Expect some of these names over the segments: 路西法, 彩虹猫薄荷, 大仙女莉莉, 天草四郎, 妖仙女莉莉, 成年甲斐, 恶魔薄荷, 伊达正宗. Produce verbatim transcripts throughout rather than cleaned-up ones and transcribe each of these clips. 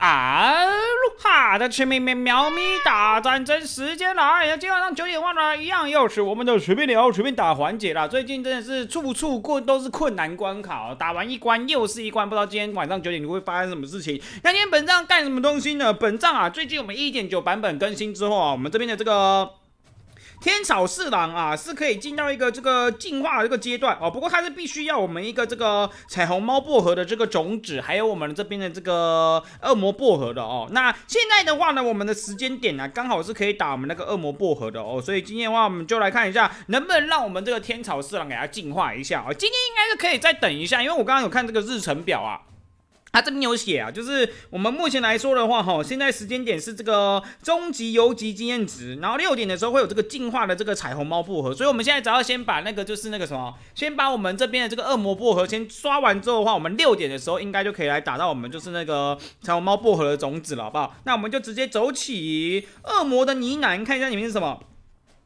啊，路哈的痴妹妹喵咪打战争时间了！哎呀，今晚上九点半了，一样又是我们的随便聊随便打环节啦。最近真的是处处过都是困难关卡，打完一关又是一关，不知道今天晚上九点你会发生什么事情。那今天本账干什么东西呢？本账啊，最近我们 一点九 版本更新之后啊，我们这边的这个。 天草侍郎啊，是可以进到一个这个进化的这个阶段哦，不过它是必须要我们一个这个彩虹猫薄荷的这个种子，还有我们这边的这个恶魔薄荷的哦。那现在的话呢，我们的时间点呢、啊，刚好是可以打我们那个恶魔薄荷的哦，所以今天的话，我们就来看一下能不能让我们这个天草侍郎给它进化一下哦。今天应该是可以再等一下，因为我刚刚有看这个日程表啊。 啊，这边有写啊，就是我们目前来说的话，哈，现在时间点是这个终极游击经验值，然后六点的时候会有这个进化的这个彩虹猫薄荷，所以我们现在只要先把那个就是那个什么，先把我们这边的这个恶魔薄荷先刷完之后的话，我们六点的时候应该就可以来打到我们就是那个彩虹猫薄荷的种子了，好不好？那我们就直接走起恶魔的呢喃，看一下里面是什么。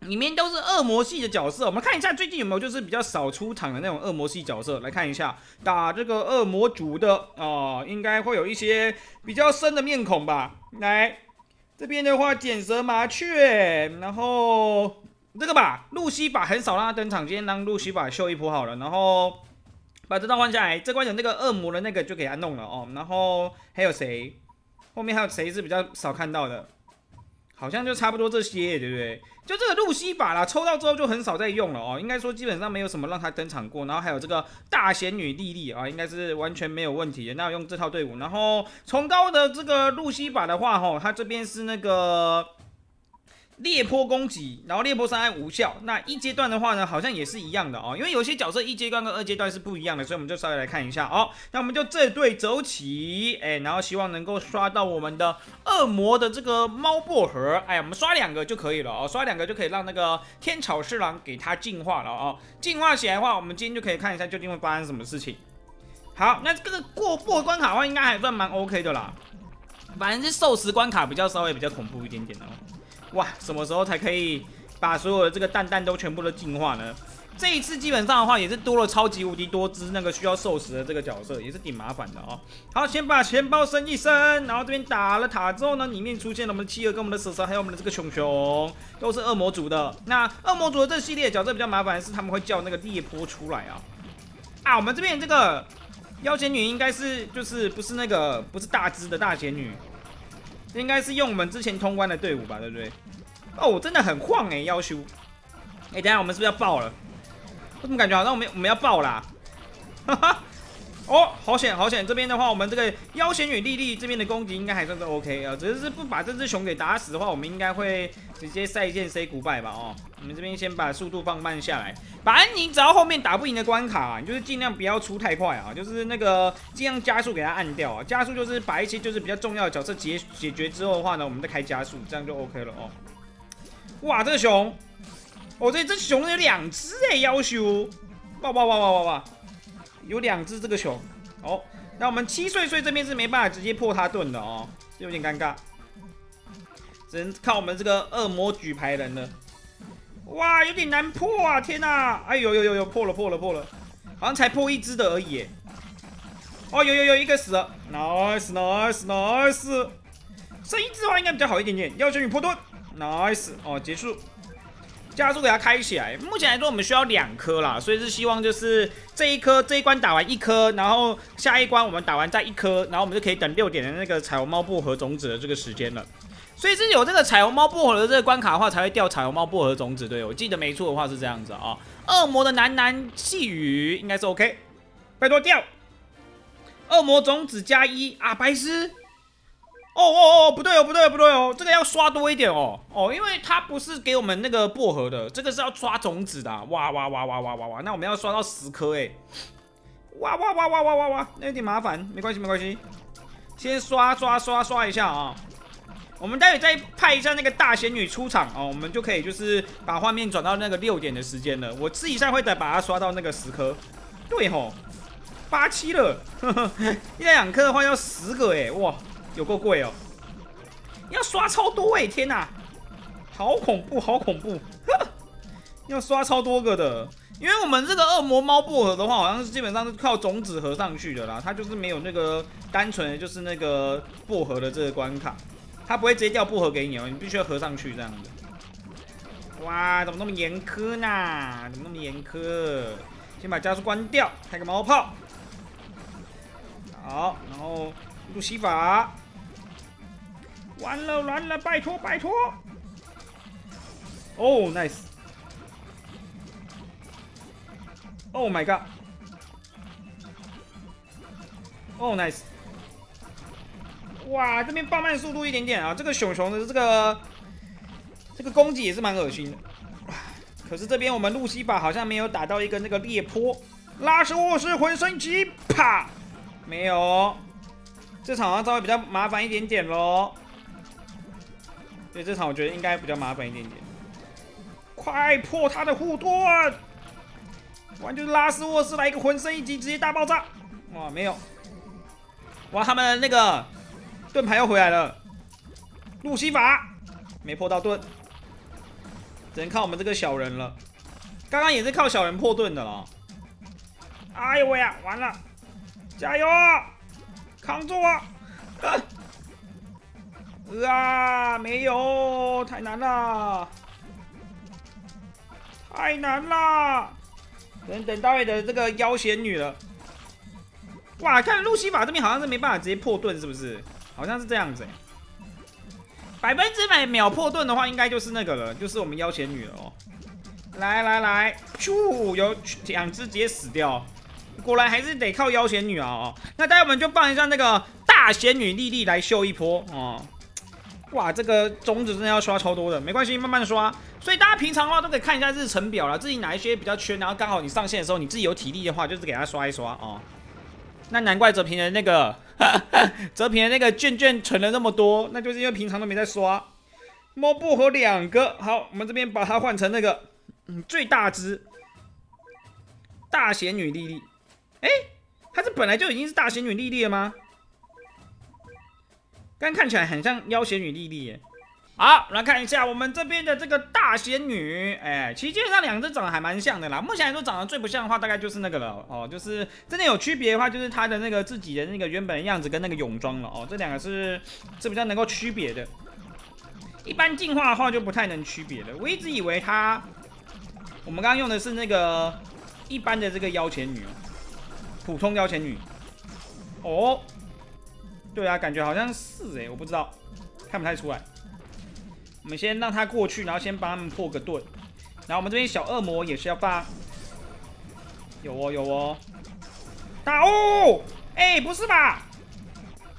里面都是恶魔系的角色，我们看一下最近有没有就是比较少出场的那种恶魔系角色，来看一下打这个恶魔族的哦、呃，应该会有一些比较深的面孔吧。来这边的话，剪蛇麻雀，然后这个吧，路西法很少让他登场，今天让路西法秀一波好了，然后把这道换下来，这关有那个恶魔的那个就给他弄了哦。然后还有谁？后面还有谁是比较少看到的？ 好像就差不多这些，对不对？就这个路西法啦，抽到之后就很少再用了哦。应该说基本上没有什么让他登场过。然后还有这个大仙女莉莉啊，应该是完全没有问题的。那用这套队伍，然后崇高的这个路西法的话，吼，他这边是那个。 猎波攻击，然后猎波伤害无效。那一阶段的话呢，好像也是一样的哦，因为有些角色一阶段跟二阶段是不一样的，所以我们就稍微来看一下哦。那我们就这队走起，哎，然后希望能够刷到我们的恶魔的这个猫薄荷，哎，我们刷两个就可以了哦，刷两个就可以让那个天草侍郎给它进化了哦。进化起来的话，我们今天就可以看一下究竟会发生什么事情。好，那这个过过关卡的话，应该还算蛮 OK 的啦。反正是寿司关卡比较稍微比较恐怖一点点哦。 哇，什么时候才可以把所有的这个蛋蛋都全部都进化呢？这一次基本上的话也是多了超级无敌多只那个需要寿司的这个角色，也是挺麻烦的哦。好，先把钱包升一升，然后这边打了塔之后呢，里面出现了我们的企鹅跟我们的蛇蛇，还有我们的这个熊熊，都是恶魔族的。那恶魔族的这系列角色比较麻烦的是他们会叫那个猎波出来啊。啊，我们这边这个妖仙女应该是就是不是那个不是大只的大仙女。 应该是用我们之前通关的队伍吧，对不对？哦，真的很晃哎、欸，要修。哎、欸，等一下我们是不是要爆了？我怎么感觉好像我们我们要爆啦？哈哈。哦，好险好险！这边的话，我们这个妖仙女莉莉这边的攻击应该还算是 OK 啊，只是不把这只熊给打死的话，我们应该会直接再见 say goodbye 吧？哦，我们这边先把速度放慢下来。反正你只要后面打不赢的关卡、啊，你就是尽量不要出太快啊，就是那个尽量加速给它按掉啊。加速就是把一些就是比较重要的角色解解决之后的话呢，我们再开加速，这样就 OK 了哦。哇，这个熊，哦，这这熊有两只哎，要求，哇哇哇哇哇哇！ 有两只这个熊哦，那我们七岁岁这边是没办法直接破他盾的哦，有点尴尬，只能靠我们这个恶魔举牌人了。哇，有点难破啊！天啊，哎呦呦呦呦，破了破了破了，好像才破一只的而已。哦，有有有一个死了 ，nice nice nice， 剩一只的话应该比较好一点点，要求你破盾 ，nice 哦，结束。 加速给它开起来。目前来说，我们需要两颗啦，所以是希望就是这一颗这一关打完一颗，然后下一关我们打完再一颗，然后我们就可以等六点的那个彩虹猫薄荷种子的这个时间了。所以是有这个彩虹猫薄荷的这个关卡的话，才会掉彩虹猫薄荷种子。对，我记得没错的话是这样子啊、喔。恶魔的喃喃细语应该是 OK， 拜托掉。恶魔种子加一啊，白痴。 哦哦哦，不对哦，不对哦，不对哦，这个要刷多一点哦哦，因为它不是给我们那个薄荷的，这个是要刷种子的、啊，哇哇哇哇哇哇哇，那我们要刷到十颗哎，哇哇哇哇哇哇哇，那有点麻烦，没关系没关系，先刷刷刷刷一下啊、哦，我们待会再派一下那个大仙女出场哦，我们就可以就是把画面转到那个六点的时间了，我试一下会再把它刷到那个十颗，对吼、哦，八七了，呵呵一两颗的话要十个哎，哇。 有够贵哦！要刷超多哎、欸，天哪、啊，好恐怖，好恐怖！要刷超多个的。因为我们这个恶魔猫薄荷的话，好像是基本上是靠种子合上去的啦，它就是没有那个单纯的就是那个薄荷的这个关卡，它不会直接掉薄荷给你哦，你必须要合上去这样子。哇，怎么那么严苛呢？怎么那么严苛？先把加速关掉，开个毛炮。好，然后路西法。 完了完了，拜托拜托！哦 ，nice！ Oh my god！ Oh nice！ 哇，这边放慢速度一点点啊！这个熊熊的这个这个攻击也是蛮恶心的。可是这边我们路西法好像没有打到一个那个猎坡，拉什沃斯浑身起啪，没有。这场好像稍微比较麻烦一点点咯。 所以这场我觉得应该比较麻烦一点点。快破他的护盾！完就是拉斯沃斯来一个浑身一击，直接大爆炸！哇，没有！哇，他们那个盾牌又回来了。路西法没破到盾，只能靠我们这个小人了。刚刚也是靠小人破盾的了。哎呦喂呀，完了！加油，扛住啊！啊 啊，没有，太难了，太难了！等等待会的这个妖仙女了。哇，看路西法这边好像是没办法直接破盾，是不是？好像是这样子、欸。百分之百秒破盾的话，应该就是那个了，就是我们妖仙女了哦。来来来，咻，有两只直接死掉，果然还是得靠妖仙女啊！哦，那待会我们就放一下那个大仙女莉莉来秀一波哦。 哇，这个种子真的要刷超多的，没关系，慢慢刷。所以大家平常的话都可以看一下日程表啦，自己哪一些比较缺，然后刚好你上线的时候你自己有体力的话，就是给他刷一刷哦。那难怪哲平的那个哲平的那个卷卷存了那么多，那就是因为平常都没在刷。猫薄荷两个，好，我们这边把它换成那个嗯最大只大仙女莉莉。哎、欸，它这本来就已经是大仙女莉莉了吗？ 但看起来很像妖仙女莉莉耶。好，来看一下我们这边的这个大仙女，哎、欸，其实基本上两只长得还蛮像的啦。目前来说长得最不像的话，大概就是那个了哦，就是真的有区别的话，就是她的那个自己的那个原本的样子跟那个泳装了哦，这两个是是比较能够区别的。一般进化的话就不太能区别了。我一直以为她，我们刚刚用的是那个一般的这个妖仙女，普通妖仙女，哦。 对啊，感觉好像是哎、欸，我不知道，看不太出来。我们先让他过去，然后先帮他们破个盾。然后我们这边小恶魔也是要发，有哦有哦，打哦！哎、欸，不是吧？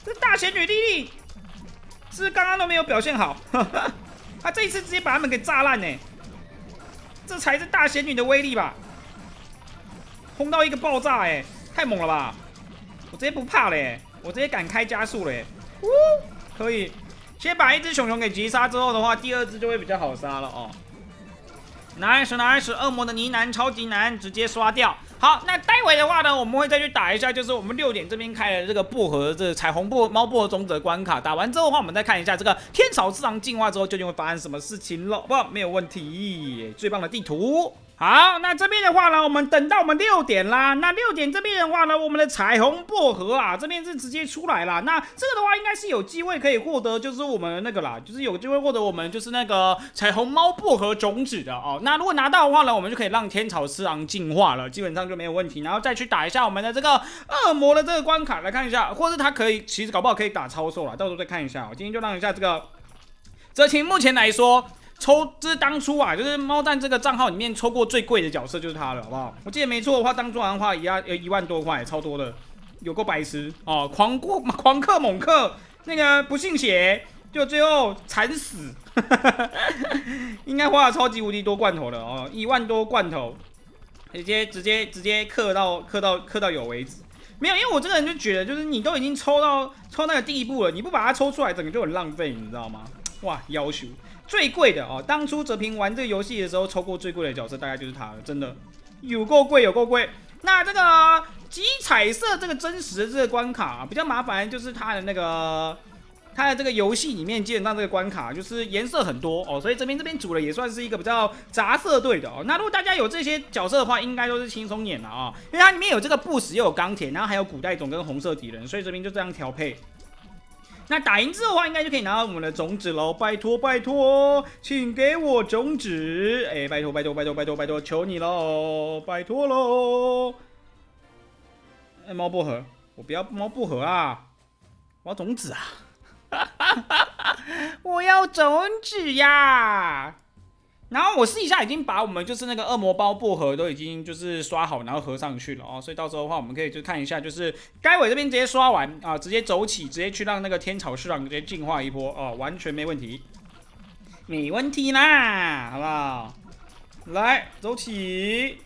这大仙女莉莉是刚刚都没有表现好，他这一次直接把他们给炸烂呢、欸。这才是大仙女的威力吧？轰到一个爆炸哎、欸，太猛了吧！我直接不怕嘞、欸。 我直接敢开加速了耶，呜，可以。先把一只熊熊给击杀之后的话，第二只就会比较好杀了哦。nice nice， 恶魔的呢喃超级难，直接刷掉。好，那待会的话呢，我们会再去打一下，就是我们六点这边开的这个薄荷这彩虹薄猫薄荷种子的关卡。打完之后的话，我们再看一下这个天草之狼进化之后究竟会发生什么事情了。不，没有问题，最棒的地图。 好，那这边的话呢，我们等到我们六点啦。那六点这边的话呢，我们的彩虹薄荷啊，这边是直接出来啦。那这个的话，应该是有机会可以获得，就是我们那个啦，就是有机会获得我们就是那个彩虹猫薄荷种子的哦。那如果拿到的话呢，我们就可以让天草之狼进化了，基本上就没有问题。然后再去打一下我们的这个恶魔的这个关卡来看一下，或是它可以，其实搞不好可以打超兽啦，到时候再看一下。我今天就让一下这个哲青，目前来说。 抽，这是当初啊，就是猫蛋这个账号里面抽过最贵的角色就是他了，好不好？我记得没错的话，当初好像花一万一万多块，超多的，有够白痴哦！狂过狂克猛克，那个不信邪，就最后惨死，应该花了超级无敌多罐头的哦，一万多罐头，直接直接直接克到克到克到有为止。 没有，因为我这个人就觉得，就是你都已经抽到抽那个地步了，你不把它抽出来，整个就很浪费，你知道吗？哇，要求最贵的哦，当初哲平玩这个游戏的时候，抽过最贵的角色大概就是他了，真的有够贵，有够贵。那这个集彩色这个真实的这个关卡、啊、比较麻烦，就是它的那个它的这个游戏里面基本上这个关卡就是颜色很多哦，所以这边这边组的也算是一个比较杂色队的哦。那如果大家有这些角色的话，应该都是轻松演了啊、哦，因为它里面有这个不死，又有钢铁，然后还有古代种跟红色敌人，所以这边就这样调配。 那打赢之后的话，应该就可以拿到我们的种子喽！拜托拜托，请给我种子！哎、欸，拜托拜托拜托拜托拜托，求你喽！拜托喽！哎、欸，猫薄荷，我不要猫薄荷啊！我要种子啊！我要种子呀！ 然后我试一下，已经把我们就是那个恶魔包薄荷都已经就是刷好，然后合上去了哦。所以到时候的话，我们可以就看一下，就是该尾这边直接刷完啊，直接走起，直接去让那个天草侍郎直接进化一波哦，完全没问题，没问题啦，好不好？来，走起，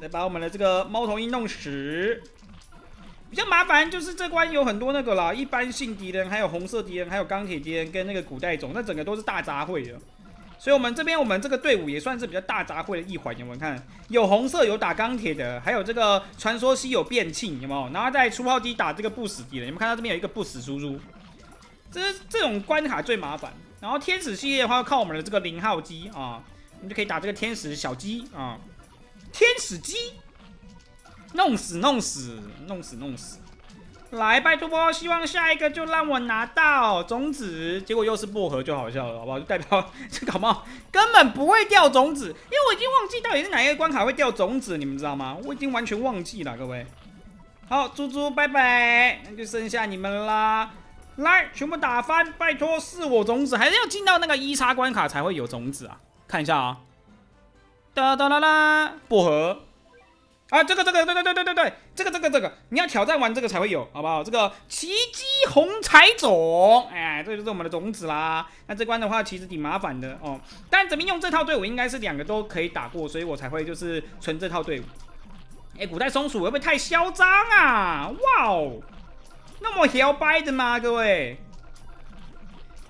来把我们的这个猫头鹰弄死。 比较麻烦就是这关有很多那个啦，一般性敌人，还有红色敌人，还有钢铁敌人跟那个古代种，那整个都是大杂烩的。 所以，我们这边我们这个队伍也算是比较大杂烩的一环，有没有看？有红色，有打钢铁的，还有这个传说稀有变庆，有没有？然后再出炮机打这个不死敌人，有没有看到这边有一个不死叔叔？这这种关卡最麻烦。然后天使系列的话，靠我们的这个零号机啊，我们就可以打这个天使小鸡啊，天使鸡，弄死弄死弄死弄死！来，拜托，希望下一个就让我拿到种子，结果又是薄荷，就好笑了，好不好？就代表这感冒根本不会掉种子，因为我已经忘记到底是哪一个关卡会掉种子，你们知道吗？我已经完全忘记了，各位。好，猪猪拜拜，那就剩下你们啦。来，全部打翻，拜托，是我种子，还是要进到那个一叉关卡才会有种子啊？看一下啊，哒哒啦啦，薄荷。 啊，这个这个对对对对对对，这个这个这个，你要挑战完这个才会有，好不好？这个奇迹红彩种，哎，这就是我们的种子啦。那这关的话，其实挺麻烦的哦。但怎么用这套队伍，应该是两个都可以打过，所以我才会就是存这套队伍。哎，古代松鼠会不会太嚣张啊？哇哦，那么摇摆的吗，各位？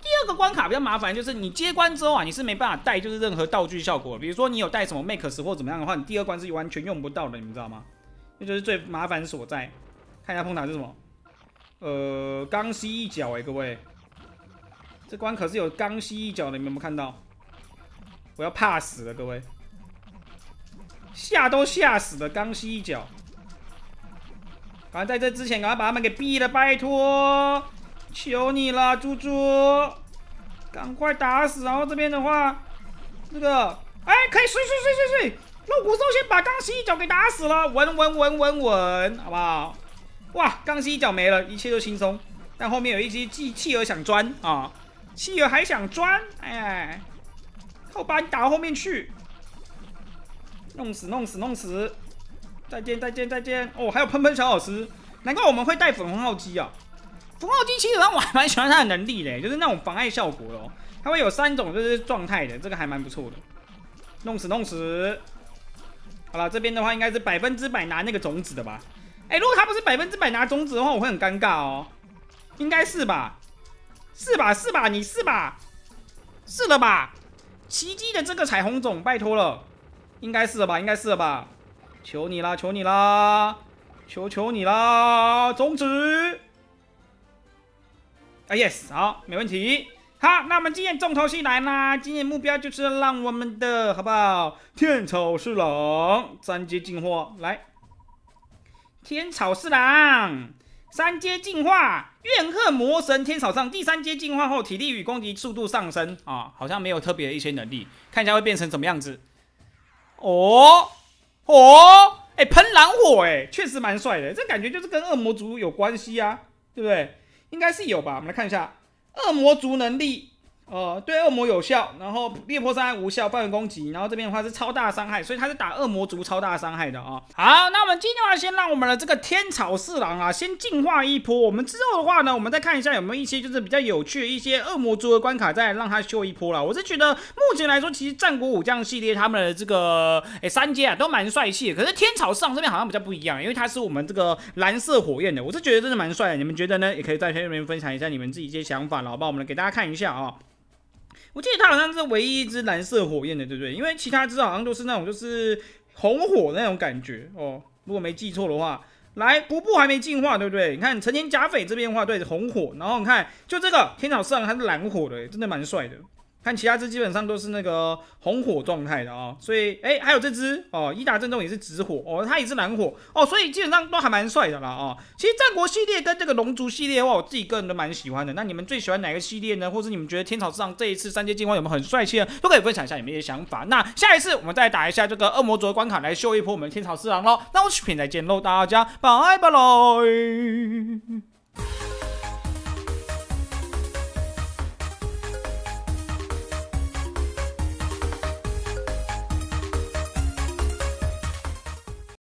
第二个关卡比较麻烦，就是你接关之后啊，你是没办法带就是任何道具效果，比如说你有带什么 makes 或怎么样的话，你第二关是完全用不到的，你们知道吗？这就是最麻烦所在。看一下碰塔是什么？呃，刚吸一脚哎、欸，各位，这关可是有刚吸一脚的，你们有没有看到？我要怕死了，各位，吓都吓死了，刚吸一脚。反正在这之前，赶快把他们给毙了，拜托。 求你了，猪猪，赶快打死！然后这边的话，这个，哎、欸，可以睡睡睡睡睡，肉骨兽先把钢蜥一脚给打死了，稳稳稳稳稳，好不好？哇，钢蜥一脚没了，一切都轻松。但后面有一只企企鹅想钻啊，企鹅还想钻，哎，我把你打到后面去，弄死弄死弄死！再见再见再见！哦，还有喷喷小老师，难怪我们会带粉红浩基啊。 符号机器人我还蛮喜欢它的能力嘞，就是那种妨碍效果咯。它会有三种就是状态的，这个还蛮不错的。弄死弄死，好了，这边的话应该是百分之百拿那个种子的吧？哎、欸，如果它不是百分之百拿种子的话，我会很尴尬哦。应该是吧？是吧？是吧？你是吧？是了吧？奇迹的这个彩虹种，拜托了，应该是了吧？应该是了吧？求你啦！求你啦！求求你啦！种子。 啊 yes， 好，没问题。好，那我们今天重头戏来啦！今天目标就是让我们的好不好？天草侍郎三阶进化来，天草侍郎三阶进化，怨恨魔神天草上第三阶进化后，体力与攻击速度上升啊，好像没有特别的一些能力，看一下会变成什么样子。哦哦，哎、欸，喷蓝火、欸，哎，确实蛮帅的，这感觉就是跟恶魔族有关系啊，对不对？ 应该是有吧，我们来看一下恶魔族能力，呃，对恶魔有效，然后裂破伤害无效，范围攻击，然后这边的话是超大伤害，所以它是打恶魔族超大伤害的啊、哦。好，那我们今天的话先让我们的这个天草侍郎啊先进化一波，我们之后的话呢，我们再看一下有没有一些就是比较有趣的一些恶魔族的关卡，再让它修一波啦。我是觉得目前来说，其实战国武将系列他们的这个哎、欸、三阶啊都蛮帅气的，可是天草侍郎这边好像比较不一样，因为它是我们这个蓝色火焰的，我是觉得真的蛮帅的，你们觉得呢？也可以在下面分享一下你们自己一些想法，好不好？我们来给大家看一下啊、哦。 我记得它好像是唯一一只蓝色火焰的，对不对？因为其他只好像都是那种就是红火那种感觉哦。如果没记错的话，来，不布还没进化，对不对？你看成年甲斐这边的话，对，红火。然后你看，就这个天草四郎它是蓝火的，真的蛮帅的。看其他只基本上都是那个红火状态的啊、哦。所以，哎、欸，还有这只哦，伊达正宗也是紫火哦，它也是蓝火哦，所以基本上都还蛮帅的啦啊、哦。其实战国系列跟这个龙族系列的话，我自己个人都蛮喜欢的。那你们最喜欢哪个系列呢？或是你们觉得天草四郎这一次三阶进化有没有很帅气呢？都可以分享一下你们的想法。那下一次我们再打一下这个恶魔族的关卡来秀一波我们天草四郎咯。那我们视频再见喽，大家拜拜。